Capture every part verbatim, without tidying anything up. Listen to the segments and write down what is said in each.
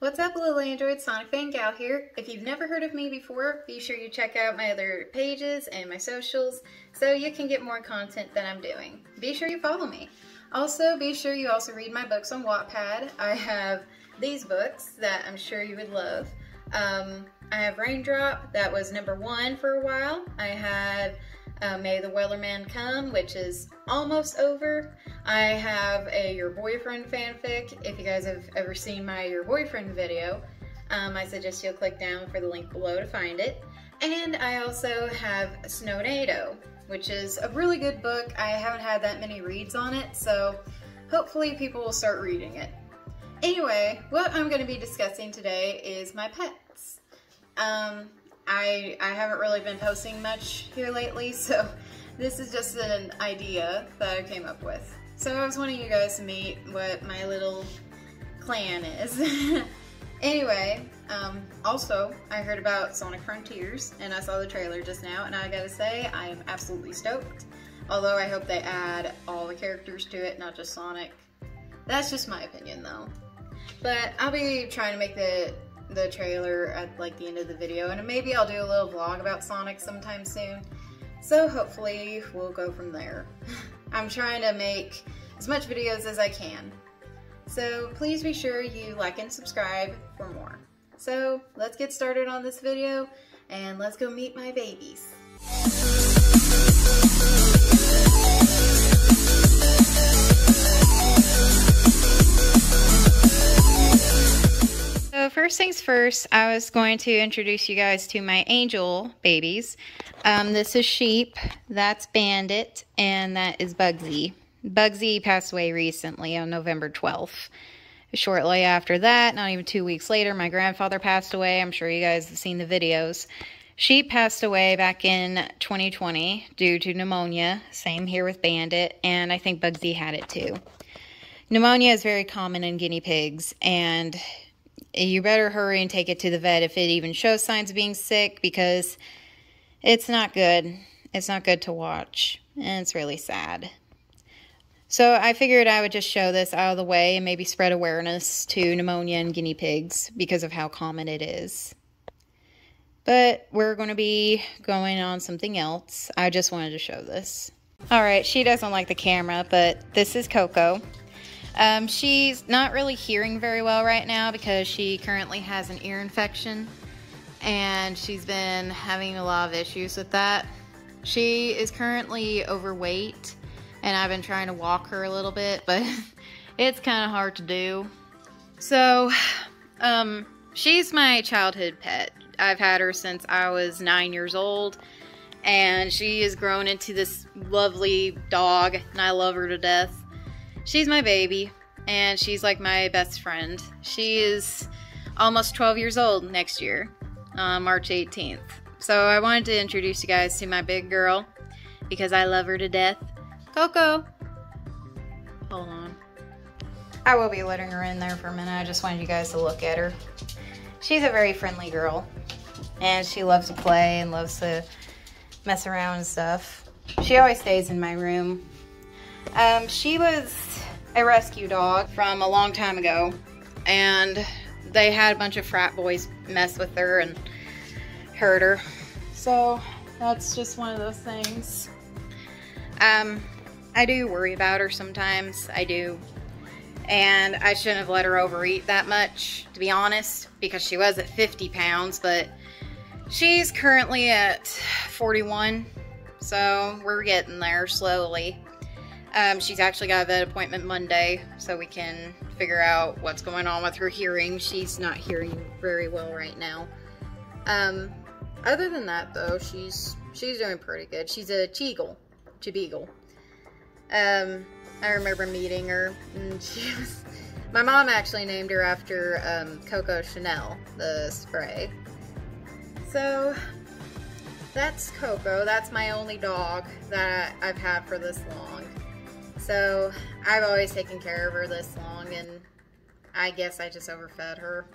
What's up, little androids? SonicFanGal here. If you've never heard of me before, be sure you check out my other pages and my socials so you can get more content that I'm doing. Be sure you follow me. Also, be sure you also read my books on Wattpad. I have these books that I'm sure you would love. Um, I have Raindrop, that was number one for a while. I have uh, May the Wellerman Come, which is almost over. I have a Your Boyfriend fanfic. If you guys have ever seen my Your Boyfriend video, um, I suggest you'll click down for the link below to find it. And I also have Snownado, which is a really good book. I haven't had that many reads on it, so hopefully people will start reading it. Anyway, what I'm going to be discussing today is my pets. Um, I, I haven't really been posting much here lately, so this is just an idea that I came up with. So I was wanting you guys to meet what my little clan is. Anyway, um, also, I heard about Sonic Frontiers, and I saw the trailer just now, and I gotta say, I am absolutely stoked. Although I hope they add all the characters to it, not just Sonic. That's just my opinion, though. But I'll be trying to make the, the trailer at like the end of the video, and maybe I'll do a little vlog about Sonic sometime soon. So hopefully, we'll go from there. I'm trying to make as much videos as I can. So please be sure you like and subscribe for more. So let's get started on this video and let's go meet my babies. So first things first, I was going to introduce you guys to my angel babies. Um, this is Sheep, that's Bandit, and that is Bugsy. Bugsy passed away recently on November twelfth. Shortly after that, not even two weeks later, my grandfather passed away. I'm sure you guys have seen the videos. Sheep passed away back in twenty twenty due to pneumonia. Same here with Bandit, and I think Bugsy had it too. Pneumonia is very common in guinea pigs, and you better hurry and take it to the vet if it even shows signs of being sick, because it's not good. It's not good to watch, and it's really sad. So I figured I would just show this out of the way and maybe spread awareness to pneumonia in guinea pigs because of how common it is. But we're going to be going on something else. I just wanted to show this. Alright, she doesn't like the camera, but this is Coco. Um, she's not really hearing very well right now because she currently has an ear infection. And she's been having a lot of issues with that. She is currently overweight. And I've been trying to walk her a little bit, but it's kind of hard to do. So, um, she's my childhood pet. I've had her since I was nine years old, and she has grown into this lovely dog, and I love her to death. She's my baby, and she's like my best friend. She is almost twelve years old next year, uh, March eighteenth. So I wanted to introduce you guys to my big girl, because I love her to death. Coco. Hold on. I will be letting her in there for a minute. I just wanted you guys to look at her. She's a very friendly girl. And she loves to play and loves to mess around and stuff. She always stays in my room. Um, she was a rescue dog from a long time ago. And they had a bunch of frat boys mess with her and hurt her. So that's just one of those things. Um... I do worry about her sometimes, I do, and I shouldn't have let her overeat that much, to be honest, because she was at fifty pounds, but she's currently at forty-one, so we're getting there slowly. Um, she's actually got a vet appointment Monday, so we can figure out what's going on with her hearing. She's not hearing very well right now. Um, other than that, though, she's she's doing pretty good. She's a Cheagle, Cheagle. Um, I remember meeting her, and she was, my mom actually named her after, um, Coco Chanel, the spray. So, that's Coco. That's my only dog that I've had for this long. So, I've always taken care of her this long, and I guess I just overfed her.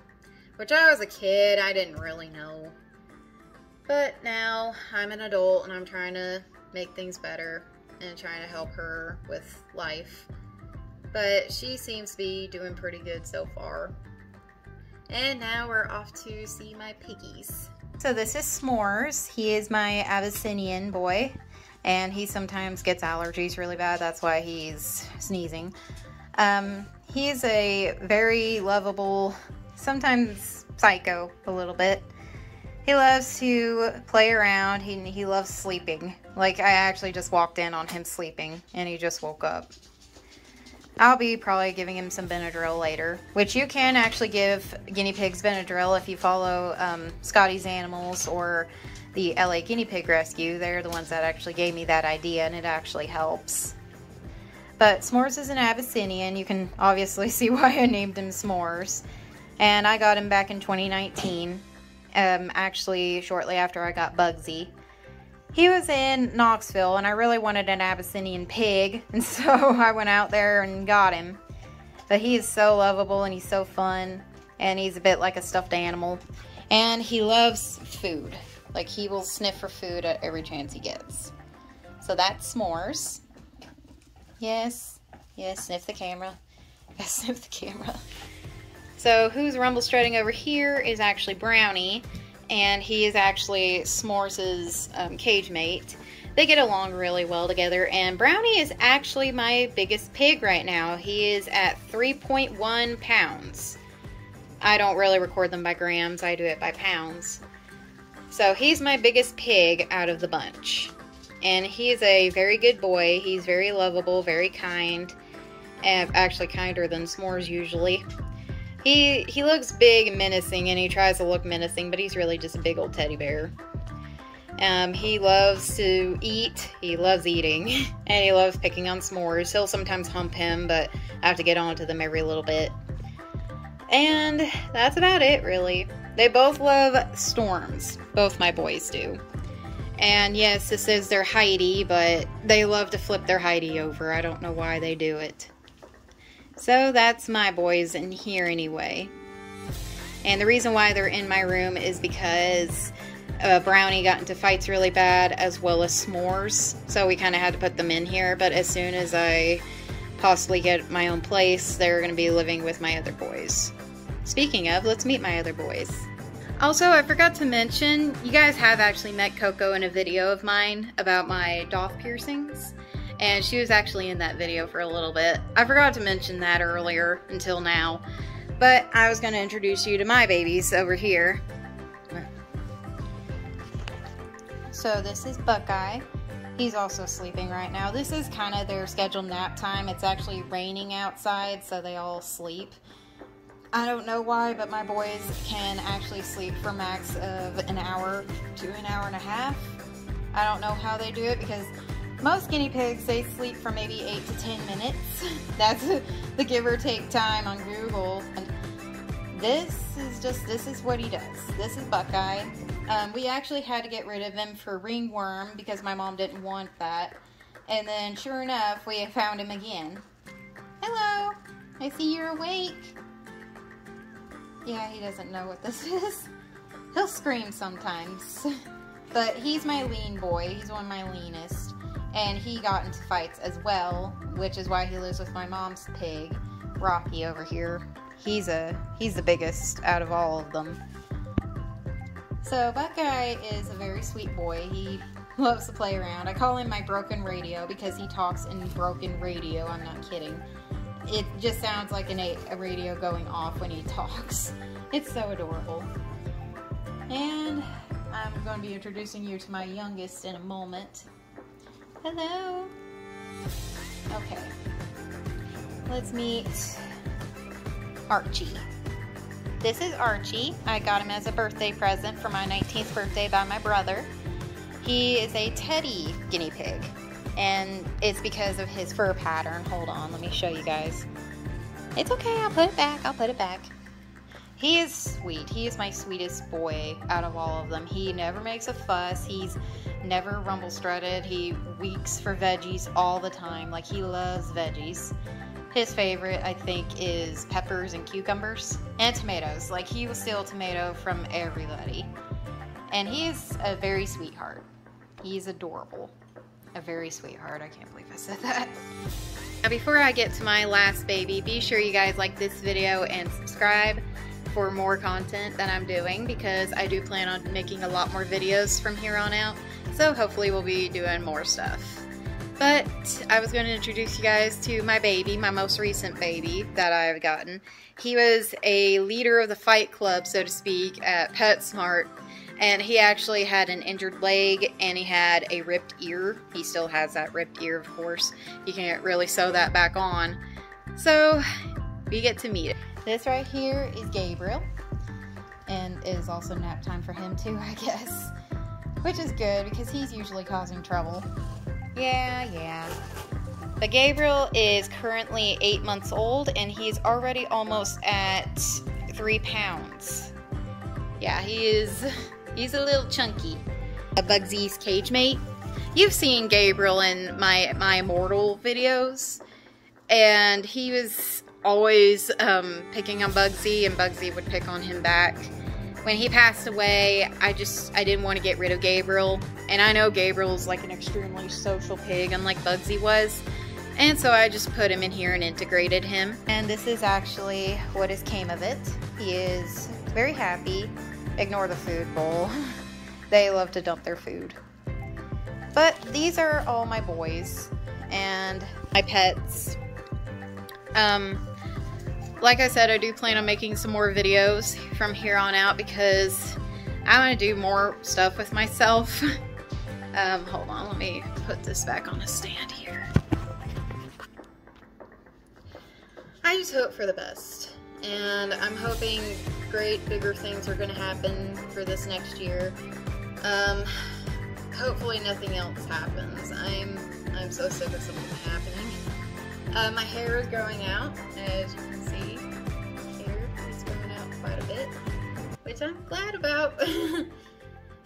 Which, I was a kid, I didn't really know. But now, I'm an adult, and I'm trying to make things better. And trying to help her with life, but she seems to be doing pretty good so far, And now we're off to see my piggies. So this is S'mores. He is my Abyssinian boy, and he sometimes gets allergies really bad. That's why he's sneezing. Um, he's a very lovable, sometimes psycho a little bit. He loves to play around. He, he loves sleeping. Like, I actually just walked in on him sleeping, and he just woke up. I'll be probably giving him some Benadryl later, which you can actually give guinea pigs Benadryl if you follow um, Scotty's Animals or the L A Guinea Pig Rescue. They're the ones that actually gave me that idea, and it actually helps. But S'mores is an Abyssinian. You can obviously see why I named him S'mores. And I got him back in twenty nineteen. Um, actually shortly after I got Bugsy. He was in Knoxville, and I really wanted an Abyssinian pig, and so I went out there and got him. But he is so lovable, and he's so fun, and he's a bit like a stuffed animal. And he loves food. Like, he will sniff for food at every chance he gets. So that's S'mores. Yes, yes, sniff the camera. Yes, sniff the camera. So who's rumble strutting over here is actually Brownie, and he is actually S'mores' um, cage mate. They get along really well together, and Brownie is actually my biggest pig right now. He is at three point one pounds. I don't really record them by grams, I do it by pounds. So he's my biggest pig out of the bunch. And he's a very good boy. He's very lovable, very kind, and actually kinder than S'mores usually. He, he looks big and menacing, and he tries to look menacing, but he's really just a big old teddy bear. Um, he loves to eat. He loves eating, and he loves picking on S'mores. He'll sometimes hump him, but I have to get on to them every little bit. And that's about it, really. They both love storms. Both my boys do. And yes, this is their hidey, but they love to flip their hidey over. I don't know why they do it. So that's my boys in here anyway. And the reason why they're in my room is because uh, Brownie got into fights really bad, as well as S'mores. So we kind of had to put them in here. But as soon as I possibly get my own place, they're going to be living with my other boys. Speaking of, let's meet my other boys. Also, I forgot to mention, you guys have actually met Coco in a video of mine about my doff piercings. And she was actually in that video for a little bit. I forgot to mention that earlier until now. But I was going to introduce you to my babies over here. So this is Buckeye. He's also sleeping right now. This is kind of their scheduled nap time. It's actually raining outside, so they all sleep. I don't know why, but my boys can actually sleep for max of an hour to an hour and a half. I don't know how they do it, because most guinea pigs, they sleep for maybe eight to ten minutes. That's the give or take time on Google. And this is just, this is what he does. This is Buckeye. Um, we actually had to get rid of him for ringworm because my mom didn't want that. And then sure enough, we found him again. Hello, I see you're awake. Yeah, he doesn't know what this is. He'll scream sometimes. But he's my lean boy. He's one of my leanest. And he got into fights as well, which is why he lives with my mom's pig, Rocky, over here. He's a he's the biggest out of all of them. So Buckeye is a very sweet boy. He loves to play around. I call him my broken radio because he talks in broken radio. I'm not kidding. It just sounds like an, a radio going off when he talks. It's so adorable. And I'm going to be introducing you to my youngest in a moment. Hello. Okay. Let's meet Archie. This is Archie. I got him as a birthday present for my nineteenth birthday by my brother. He is a teddy guinea pig, and it's because of his fur pattern. Hold on, let me show you guys. It's okay, I'll put it back, I'll put it back. He is sweet. He is my sweetest boy out of all of them. He never makes a fuss. He's never rumble strutted. He weeks for veggies all the time. Like, he loves veggies. His favorite, I think, is peppers and cucumbers and tomatoes. Like, he will steal a tomato from everybody. And he is a very sweetheart. He's adorable. A very sweetheart. I can't believe I said that. Now, before I get to my last baby, be sure you guys like this video and subscribe. for more content that I'm doing, because I do plan on making a lot more videos from here on out, so hopefully we'll be doing more stuff. But I was going to introduce you guys to my baby, my most recent baby that I've gotten. He was a leader of the fight club, so to speak, at PetSmart, and he actually had an injured leg and he had a ripped ear. He still has that ripped ear, of course. You can't really sew that back on. So we get to meet it. This right here is Gabriel, and it is also nap time for him too, I guess, which is good because he's usually causing trouble. Yeah, yeah. But Gabriel is currently eight months old and he's already almost at three pounds. Yeah, he is, he's a little chunky. Bugsy's cage mate. You've seen Gabriel in my, my Immortal videos, and he was always um, picking on Bugsy, and Bugsy would pick on him back. When he passed away, I just, I didn't want to get rid of Gabriel. And I know Gabriel's like an extremely social pig, unlike Bugsy was. And so I just put him in here and integrated him. And this is actually what has came of it. He is very happy. Ignore the food bowl. They love to dump their food. But these are all my boys and my pets. Um... Like I said, I do plan on making some more videos from here on out because I want to do more stuff with myself. um, hold on, let me put this back on the stand here. I just hope for the best, and I'm hoping great, bigger things are going to happen for this next year. Um, hopefully nothing else happens. I'm, I'm so sick of something happening. Uh, my hair is growing out, as you can see here, it's growing out quite a bit, which I'm glad about.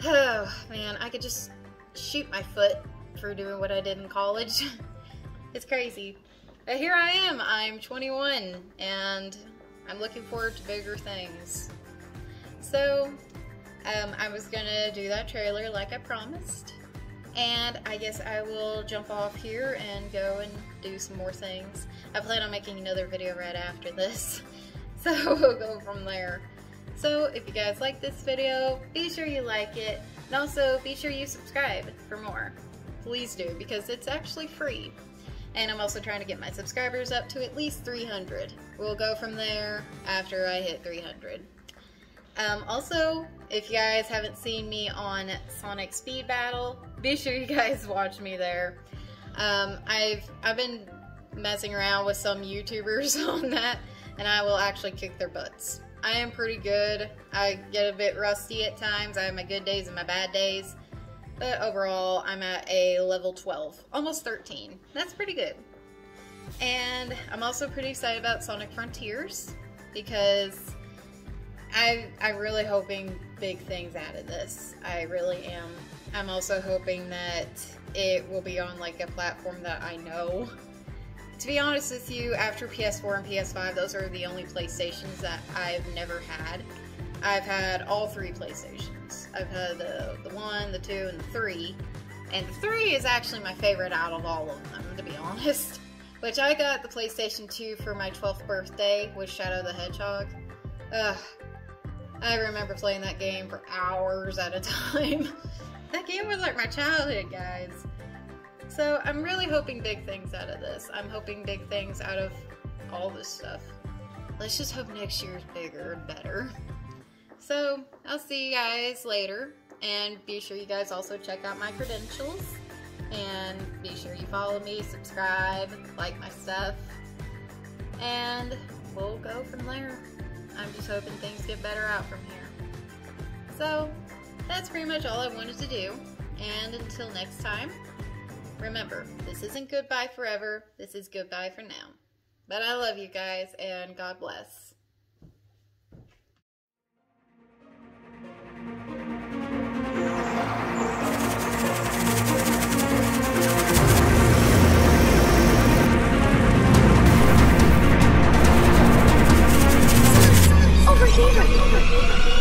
Oh man, I could just shoot my foot for doing what I did in college. It's crazy. But here I am, I'm twenty-one, and I'm looking forward to bigger things. So, um, I was gonna do that trailer like I promised. And I guess I will jump off here and go and do some more things. I plan on making another video right after this, so we'll go from there. So if you guys like this video, be sure you like it, and also be sure you subscribe for more. Please do, because it's actually free. And I'm also trying to get my subscribers up to at least three hundred. We'll go from there after I hit three hundred. Um, also, if you guys haven't seen me on Sonic Speed Battle, be sure you guys watch me there. Um, I've I've been messing around with some YouTubers on that, and I will actually kick their butts. I am pretty good. I get a bit rusty at times. I have my good days and my bad days. But overall, I'm at a level twelve, almost thirteen. That's pretty good. And I'm also pretty excited about Sonic Frontiers, because I, I'm really hoping big things out of this. I really am. I'm also hoping that it will be on like a platform that I know. To be honest with you, after P S four and P S five, those are the only PlayStations that I've never had. I've had all three PlayStations. I've had the, the one, the two, and the three. And the three is actually my favorite out of all of them, to be honest. Which I got the PlayStation two for my twelfth birthday with Shadow the Hedgehog. Ugh. I remember playing that game for hours at a time. That game was like my childhood, guys. So I'm really hoping big things out of this. I'm hoping big things out of all this stuff. Let's just hope next year's bigger and better. So I'll see you guys later. And be sure you guys also check out my credentials. And be sure you follow me, subscribe, like my stuff. And we'll go from there. I'm just hoping things get better out from here. So, that's pretty much all I wanted to do. And until next time, remember, this isn't goodbye forever. This is goodbye for now. But I love you guys, and God bless. Over here!